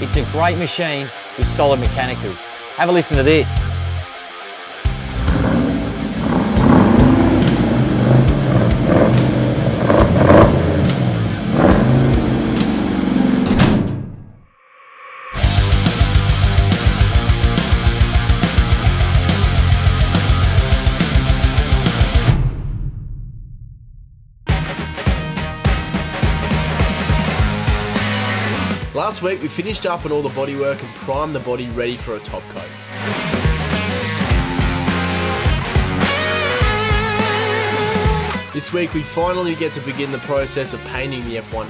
It's a great machine with solid mechanicals. Have a listen to this. Last week, we finished up on all the bodywork and primed the body ready for a top coat. This week, we finally get to begin the process of painting the F-100.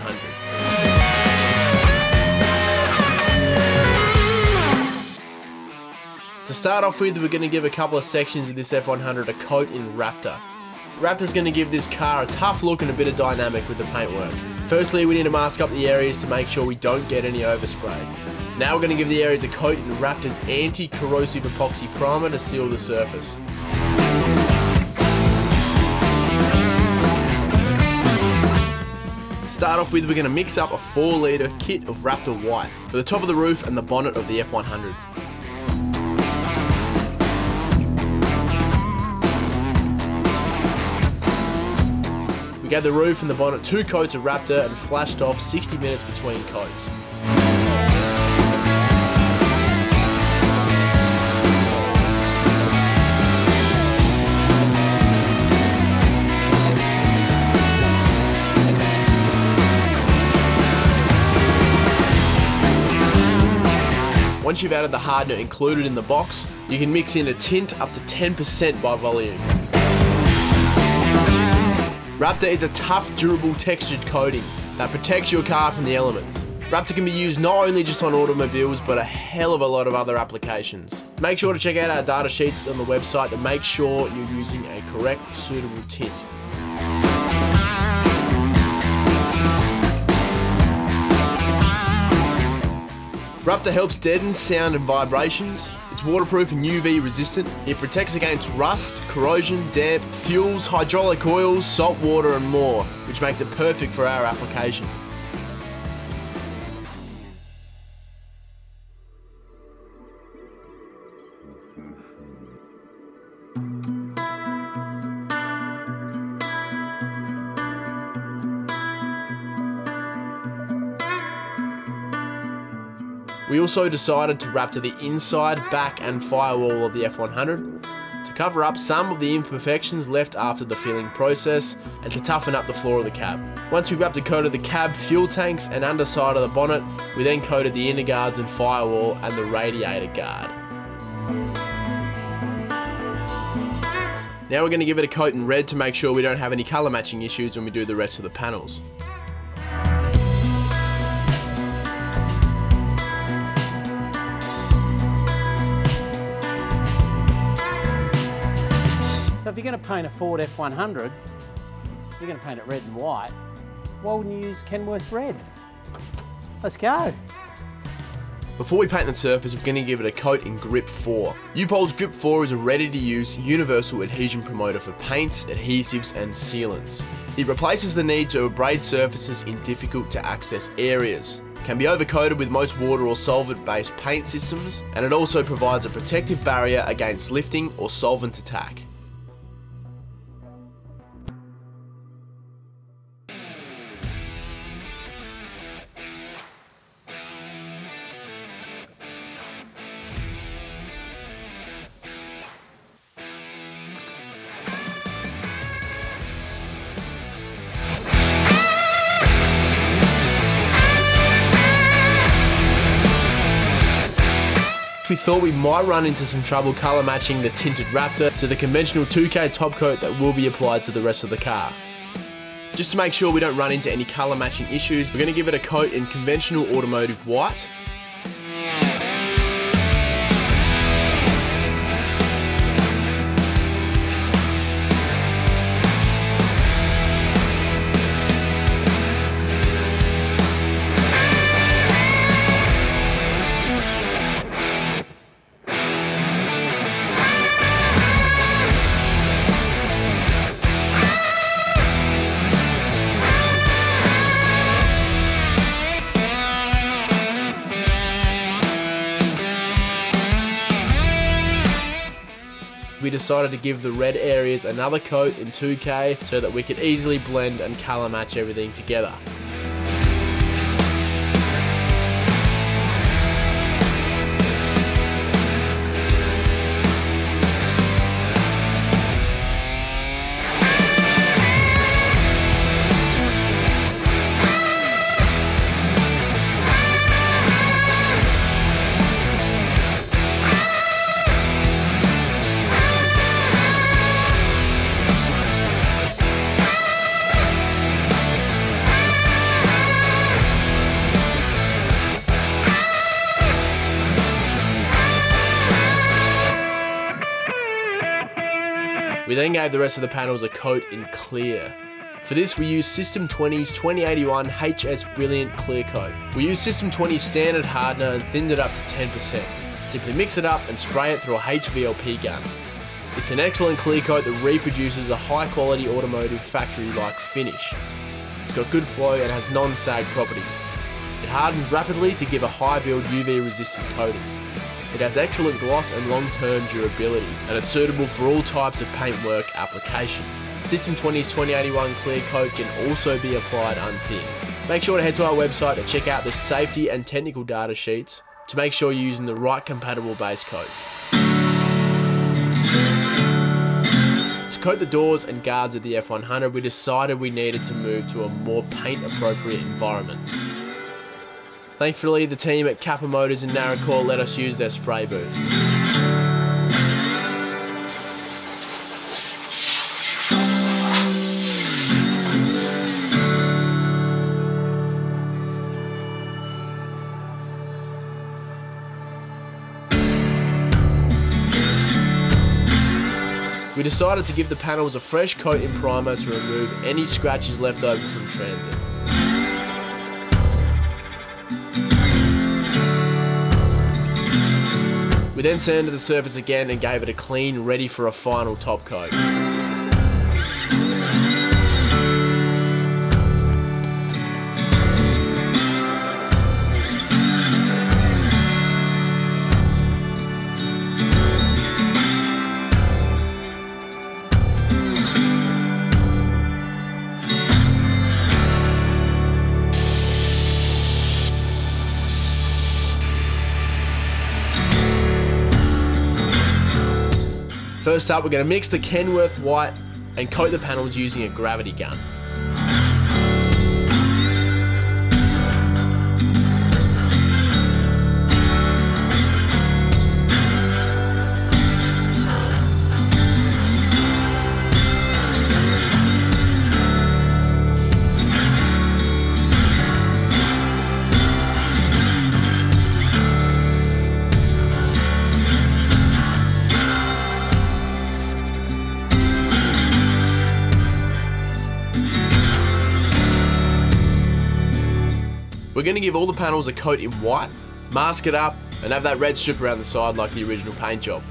To start off with, we're going to give a couple of sections of this F-100 a coat in Raptor. Raptor's going to give this car a tough look and a bit of dynamic with the paintwork. Firstly, we need to mask up the areas to make sure we don't get any overspray. Now we're going to give the areas a coat in Raptor's anti-corrosive epoxy primer to seal the surface. To start off with, we're going to mix up a 4-litre kit of Raptor White for the top of the roof and the bonnet of the F-100. We gave the roof and the bonnet 2 coats of Raptor and flashed off 60 minutes between coats. Once you've added the hardener included in the box, you can mix in a tint up to 10% by volume. Raptor is a tough, durable, textured coating that protects your car from the elements. Raptor can be used not only just on automobiles, but a hell of a lot of other applications. Make sure to check out our data sheets on the website to make sure you're using a correct, suitable tint. Raptor helps deaden sound and vibrations. It's waterproof and UV resistant. It protects against rust, corrosion, damp, fuels, hydraulic oils, salt water and more, which makes it perfect for our application. We also decided to Raptor the inside, back and firewall of the F-100 to cover up some of the imperfections left after the filling process and to toughen up the floor of the cab. Once we Raptor coated the cab, fuel tanks and underside of the bonnet, we then coated the inner guards and firewall and the radiator guard. Now we're going to give it a coat in red to make sure we don't have any colour matching issues when we do the rest of the panels. So if you're going to paint a Ford F-100, you're going to paint it red and white, why wouldn't you use Kenworth Red? Let's go. Before we paint the surface, we're going to give it a coat in Grip 4. U-Pol's Grip 4 is a ready-to-use universal adhesion promoter for paints, adhesives and sealants. It replaces the need to abrade surfaces in difficult-to-access areas. It can be overcoated with most water or solvent-based paint systems, and it also provides a protective barrier against lifting or solvent attack. We thought we might run into some trouble colour matching the tinted Raptor to the conventional 2K top coat that will be applied to the rest of the car. Just to make sure we don't run into any colour matching issues, we're going to give it a coat in conventional automotive white. we decided to give the red areas another coat in 2K so that we could easily blend and colour match everything together. We then gave the rest of the panels a coat in clear. For this, we used System 20's 2081 HS Brilliant Clear Coat. We used System 20's standard hardener and thinned it up to 10%. Simply mix it up and spray it through a HVLP gun. It's an excellent clear coat that reproduces a high-quality automotive factory-like finish. It's got good flow and has non-sag properties. It hardens rapidly to give a high-build UV-resistant coating. It has excellent gloss and long-term durability, and it's suitable for all types of paintwork application. System 20's 2081 Clear Coat can also be applied unthinned. Make sure to head to our website to check out the safety and technical data sheets to make sure you're using the right compatible base coats. To coat the doors and guards of the F-100, we decided we needed to move to a more paint-appropriate environment. Thankfully, the team at Kappa Motors in Naracoorte let us use their spray booth. We decided to give the panels a fresh coat in primer to remove any scratches left over from transit. We then sanded the surface again and gave it a clean, ready for a final top coat. First up, we're going to mix the Kenworth white and coat the panels using a gravity gun. We're going to give all the panels a coat in white, mask it up, and have that red strip around the side like the original paint job.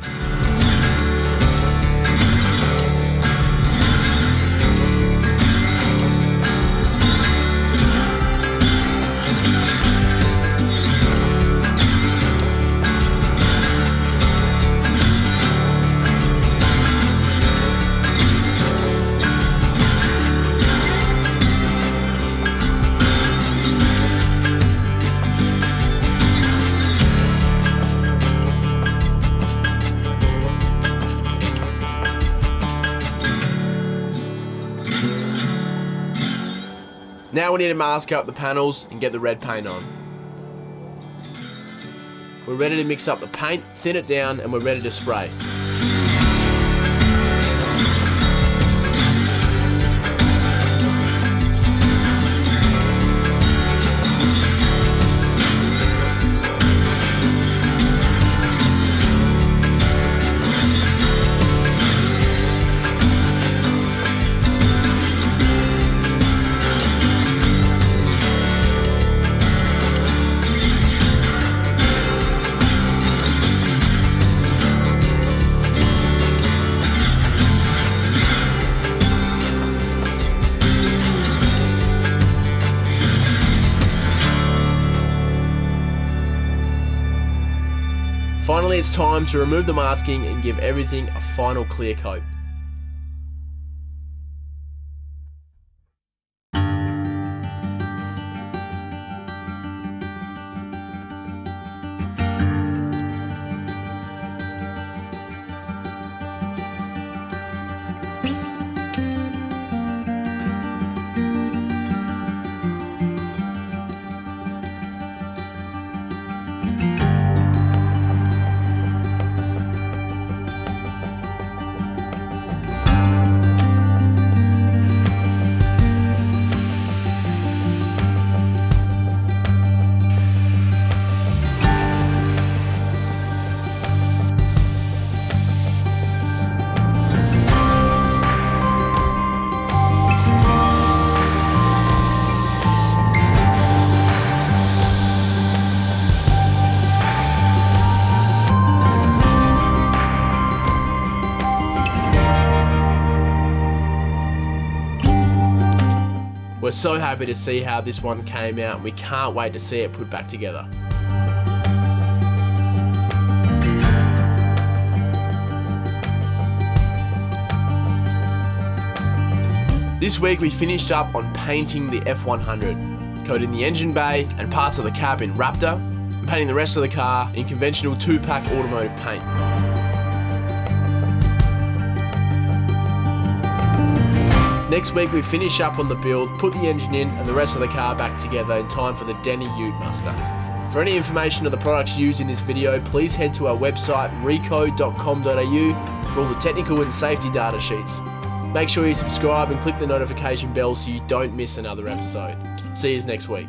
Now we need to mask up the panels and get the red paint on. We're ready to mix up the paint, thin it down, and we're ready to spray. Finally, it's time to remove the masking and give everything a final clear coat. We're so happy to see how this one came out, and we can't wait to see it put back together. This week we finished up on painting the F-100, coating the engine bay and parts of the cab in Raptor, and painting the rest of the car in conventional 2-pack automotive paint. Next week we finish up on the build, put the engine in and the rest of the car back together in time for the Deni Ute Muster. For any information on the products used in this video, please head to our website rico.com.au for all the technical and safety data sheets. Make sure you subscribe and click the notification bell so you don't miss another episode. See you next week.